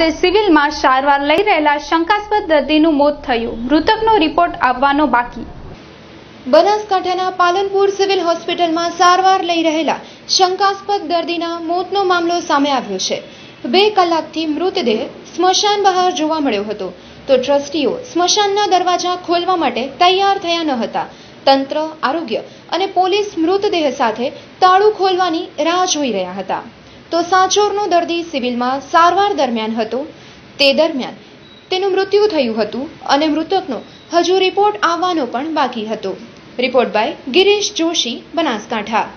ખાતે સિવિલમાં સારવાર લઈ રહેલા શંકાસ્પદ દર્દીનું મોત થયું. મૃતકનો રિપોર્ટ આવવાનો બાકી. બનાસકાંઠાના પાલનપુર સિવિલ હોસ્પિટલમાં સારવાર લઈ રહેલા શંકાસ્પદ દર્દીના મોતનો મામલો સામે આવ્યો છે. 2 કલાકથી મૃતદેહ સ્મશાન બહાર જોવા મળ્યો હતો તો ટ્રસ્ટીઓ સ્મશાનના દરવાજા ખોલવા માટે તૈયાર થયા ન હતા. તંત્ર, આરોગ્ય અને પોલીસ મૃતદેહ સાથે તાળું ખોલવાની રાહ જોઈ રહ્યા હતા. तो सांचोरनो दर्दी सिविल में सारवार दरमियान हतो, ते दरमियान तेनुं मृत्यु थयुं हतुं अने मृतकनो हजू रिपोर्ट आववानो पण बाकी हतो। Report by Girish Joshi, Banaskantha.